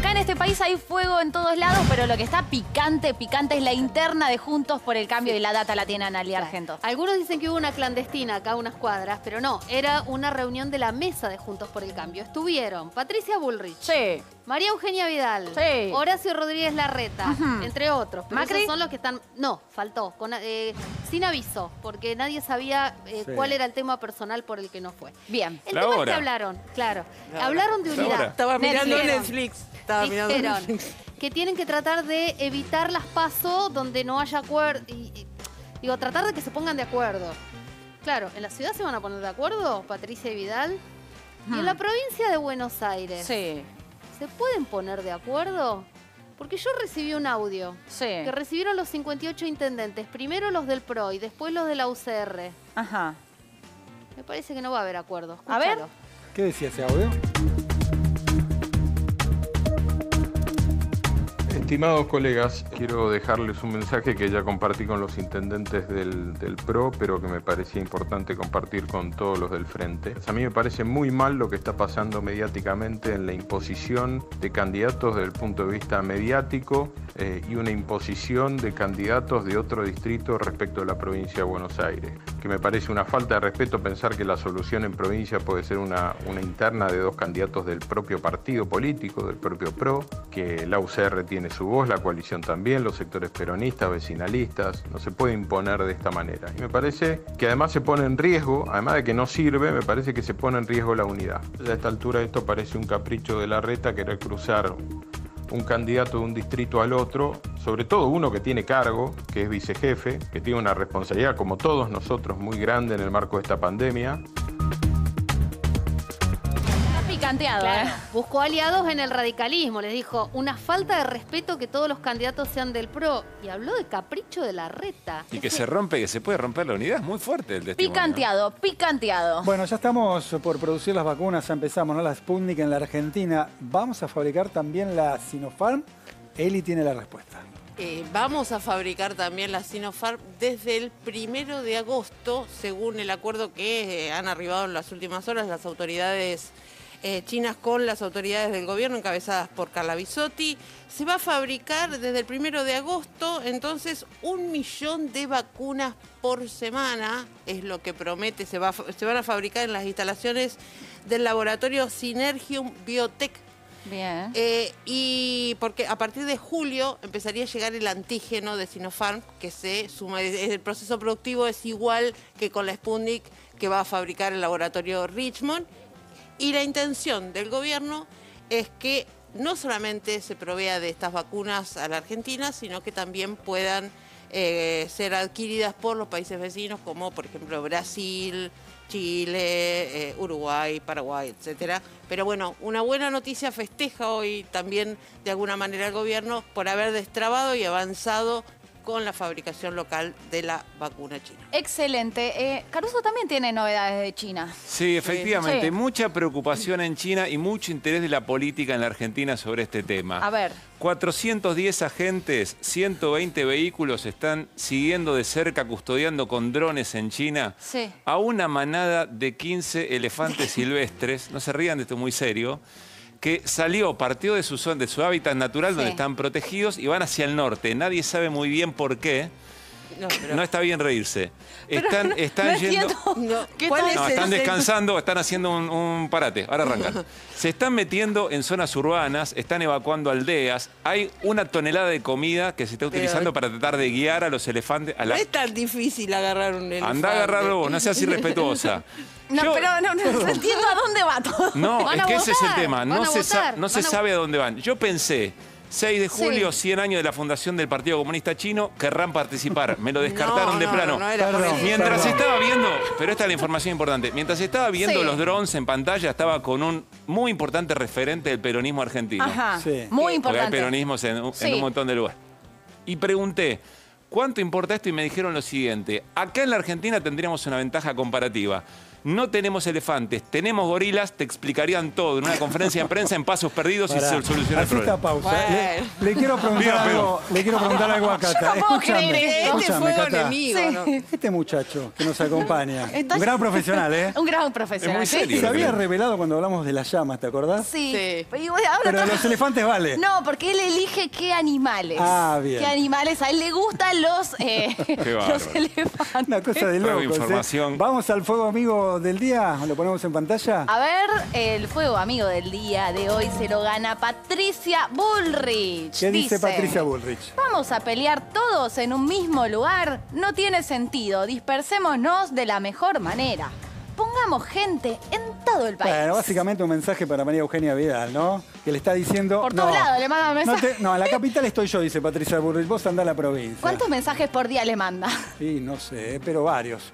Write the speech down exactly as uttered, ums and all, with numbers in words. Acá en este país hay fuego en todos lados, pero lo que está picante, picante es la interna de Juntos por el Cambio, y la data la tiene Analía Argento. Algunos dicen que hubo una clandestina acá a unas cuadras, pero no, era una reunión de la mesa de Juntos por el Cambio. Estuvieron Patricia Bullrich. Sí. María Eugenia Vidal. Sí. Horacio Rodríguez Larreta, uh-huh. entre otros. Pero Macri. Esos son los que están... No, faltó. Con, eh, sin aviso, porque nadie sabía eh, sí. cuál era el tema personal por el que no fue. Bien. El la tema hora. Es que hablaron, claro. La hablaron de unidad. Estaba mirando Netflix. Estaba mirando Netflix. Que tienen que tratar de evitar las PASO donde no haya acuerdo. Digo, tratar de que se pongan de acuerdo. Claro, en la ciudad se van a poner de acuerdo, Patricia y Vidal. Hmm. Y en la provincia de Buenos Aires. Sí. ¿Se pueden poner de acuerdo? Porque yo recibí un audio sí. que recibieron los cincuenta y ocho intendentes, primero los del PRO y después los de la U C R. Ajá. Me parece que no va a haber acuerdo. Escúchalo. A ver. ¿Qué decía ese audio? Estimados colegas, quiero dejarles un mensaje que ya compartí con los intendentes del, del PRO, pero que me parecía importante compartir con todos los del Frente. A mí me parece muy mal lo que está pasando mediáticamente en la imposición de candidatos desde el punto de vista mediático eh, y una imposición de candidatos de otro distrito respecto a la provincia de Buenos Aires. Que me parece una falta de respeto pensar que la solución en provincia puede ser una, una interna de dos candidatos del propio partido político, del propio PRO, que la U C R tiene su voz, la coalición también, los sectores peronistas, vecinalistas, no se puede imponer de esta manera. Y me parece que además se pone en riesgo, además de que no sirve, me parece que se pone en riesgo la unidad. A esta altura esto parece un capricho de Larreta, querer cruzar un candidato de un distrito al otro, sobre todo uno que tiene cargo, que es vicejefe, que tiene una responsabilidad como todos nosotros muy grande en el marco de esta pandemia. Picanteado, claro. ¿eh? Buscó aliados en el radicalismo, les dijo, una falta de respeto que todos los candidatos sean del PRO. Y habló de capricho de Larreta. Y que es se rompe, que se puede romper la unidad, es muy fuerte el testimonio. Picanteado, picanteado. Bueno, ya estamos por producir las vacunas, ya empezamos, ¿no? La Sputnik en la Argentina. ¿Vamos a fabricar también la Sinopharm? Eli tiene la respuesta. Eh, vamos a fabricar también la Sinopharm desde el primero de agosto, según el acuerdo que eh, han arribado en las últimas horas las autoridades Eh, chinas con las autoridades del gobierno encabezadas por Carla Bisotti. Se va a fabricar desde el primero de agosto, entonces, un millón de vacunas por semana, es lo que promete, se, va, se van a fabricar en las instalaciones del laboratorio Sinergium Biotech. Bien. Eh, y porque a partir de julio empezaría a llegar el antígeno de Sinopharm, que se suma, el proceso productivo es igual que con la Sputnik que va a fabricar el laboratorio Richmond. Y la intención del gobierno es que no solamente se provea de estas vacunas a la Argentina, sino que también puedan eh, ser adquiridas por los países vecinos, como por ejemplo Brasil, Chile, eh, Uruguay, Paraguay, etcétera. Pero bueno, una buena noticia festeja hoy también de alguna manera el gobierno por haber destrabado y avanzado con la fabricación local de la vacuna china. Excelente. Eh, Caruso también tiene novedades de China. Sí, efectivamente. Sí. Mucha preocupación en China y mucho interés de la política en la Argentina sobre este tema. A ver. cuatrocientos diez agentes, ciento veinte vehículos están siguiendo de cerca, custodiando con drones en China sí. a una manada de quince elefantes silvestres. No se rían de esto, muy serio. Que salió, partió de su, de su hábitat natural, sí. donde están protegidos, y van hacia el norte. Nadie sabe muy bien por qué. No, pero... no está bien reírse. Están, no, están no yendo... No. ¿Cuál es no, el... Están descansando, están haciendo un, un parate. Ahora arrancan. Se están metiendo en zonas urbanas, están evacuando aldeas. Hay una tonelada de comida que se está utilizando pero... para tratar de guiar a los elefantes. A la... No es tan difícil agarrar un elefante. Andá a agarrarlo vos, no seas irrespetuosa. No, yo... pero no, no, no entiendo a dónde va todo. No, es que votar, ese es el tema. No se, votar, no se a... sabe a dónde van. Yo pensé... seis de julio, sí. cien años de la fundación del Partido Comunista Chino, querrán participar. Me lo descartaron no, de no, plano. No, no era perdón, mientras perdón. estaba viendo, pero esta es la información importante, mientras estaba viendo sí. los drones en pantalla, estaba con un muy importante referente del peronismo argentino. Ajá, sí. muy importante. Porque hay peronismos en, sí. en un montón de lugares. Y pregunté, ¿cuánto importa esto? Y me dijeron lo siguiente, acá en la Argentina tendríamos una ventaja comparativa. no tenemos elefantes, tenemos gorilas, te explicarían todo en una conferencia de prensa en pasos perdidos para, y solucionar el problema. Pausa. Bueno. Le, le, quiero preguntar algo, le quiero preguntar algo a Cata. Yo no puedo creer, este fue un enemigo. Sí. ¿No? Este muchacho que nos acompaña, entonces, un gran profesional, ¿eh? Un gran profesional. Es muy serio. ¿Sí? Se había revelado cuando hablamos de las llamas, ¿te acordás? Sí. sí. Pero, bueno, Pero todo... los elefantes vale. No, porque él elige qué animales. Ah, bien. Qué animales. A él le gustan los, eh, los elefantes. Una cosa de locos, información. ¿Eh? Vamos al fuego amigo del día, lo ponemos en pantalla. A ver, el fuego amigo del día de hoy se lo gana Patricia Bullrich. ¿Qué dice, dice Patricia Bullrich? Vamos a pelear todos en un mismo lugar. No tiene sentido. Dispersémonos de la mejor manera. Pongamos gente en todo el país. Bueno, básicamente un mensaje para María Eugenia Vidal, ¿no? Que le está diciendo... Por todos no, lados le manda mensajes. No, te, no, en la capital estoy yo, dice Patricia Bullrich. Vos andá a la provincia. ¿Cuántos mensajes por día le manda? Sí, no sé, pero varios.